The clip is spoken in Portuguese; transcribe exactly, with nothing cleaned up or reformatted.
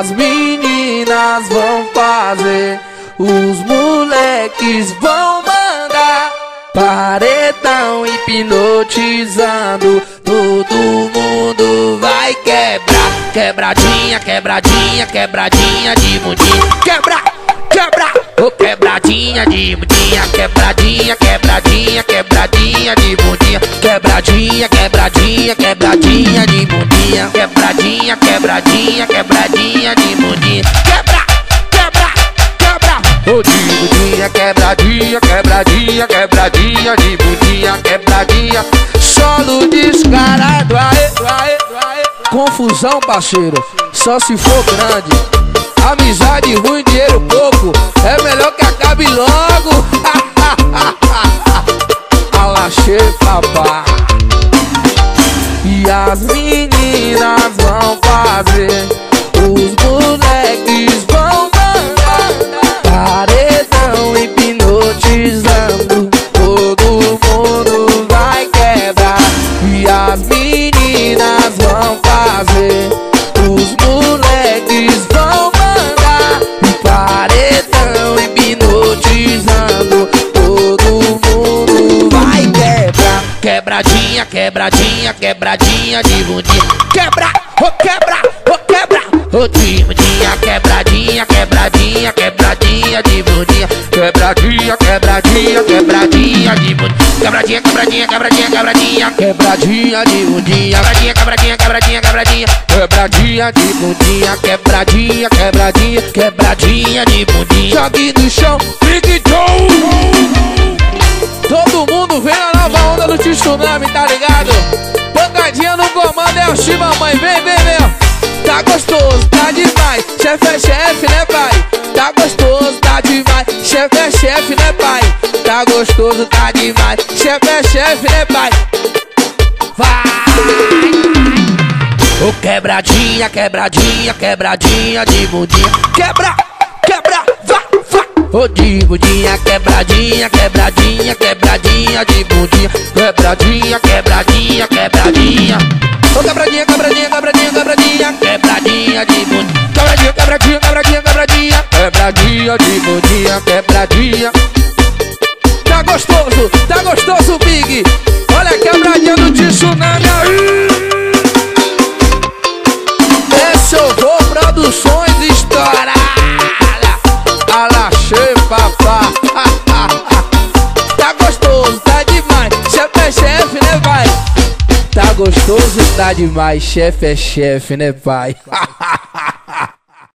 as meninas vão fazer, os moleques vão mandar. Paredão hipnotizando, todo mundo vai quebrar. Quebradinha, quebradinha, quebradinha de bundinha. Quebra, quebra, oh, quebradinha de bundinha. Quebradinha, quebradinha, quebradinha de bundinha. Quebradinha, quebradinha, quebradinha de bundinha. Quebradinha, quebradinha, quebradinha de bundinha. Quebra, quebra, quebra, oh, de bundinha. Quebradinha, quebradinha, quebradinha de bundinha. Quebradinha, solo descarado, aê, aê, aê. Confusão, parceiro, só se for grande. Amizade ruim, dinheiro pouco, é melhor que acabe logo. Alachê, papá. E as meninas vão fazer, os moleques vão mandar. Paredão hipnotizando, todo mundo vai quebrar. E as meninas vão fazer, os moleques vão mandar. Paredão hipnotizando, todo mundo vai quebrar. Quebradinha, quebradinha, quebradinha de bundinha. Quebra, oh, quebra, oh, quebra, oh, de bundinha. Quebradinha, quebradinha, quebradinha de bundinha. Quebradinha, quebradinha, quebradinha de bundinha. Quebradinha, quebradinha, quebradinha, quebradinha. Quebradinha de bundinha. Quebradinha, quebradinha, quebradinha, quebradinha. Quebradinha de bundinha. Quebradinha, quebradinha, quebradinha de bundinha. Jogue no chão, big show. Todo mundo vem a nova onda do tsunami, tá ligado? Pancadinha no comando é o Chibamãe, vem, vem, vem. Tá gostoso, tá demais, chefe é chefe, né pai? Tá gostoso, tá demais, chefe é chefe, né pai? Tá gostoso, tá demais, chefe é chefe, né pai? Vai! Ô, quebradinha, quebradinha, quebradinha de bundinha. Quebra, quebra, vá, vá. Ô, de bundinha, quebradinha, quebradinha, quebradinha de bundinha. Quebradinha, quebradinha, quebradinha. Ô, quebradinha, quebradinha, quebradinha, quebradinha. Quebradinha de bundinha. Quebradinha, quebradinha, quebradinha, quebradinha. Quebradinha de bundinha, quebradinha. Tá gostoso, tá gostoso, Big. Olha a quebradinha do tsunami aí. Esse eu vou, produções estouradas. Alachê, papá. Tá gostoso, tá demais, chefe é chefe, né pai? Tá gostoso, tá demais, chefe é chefe, né pai?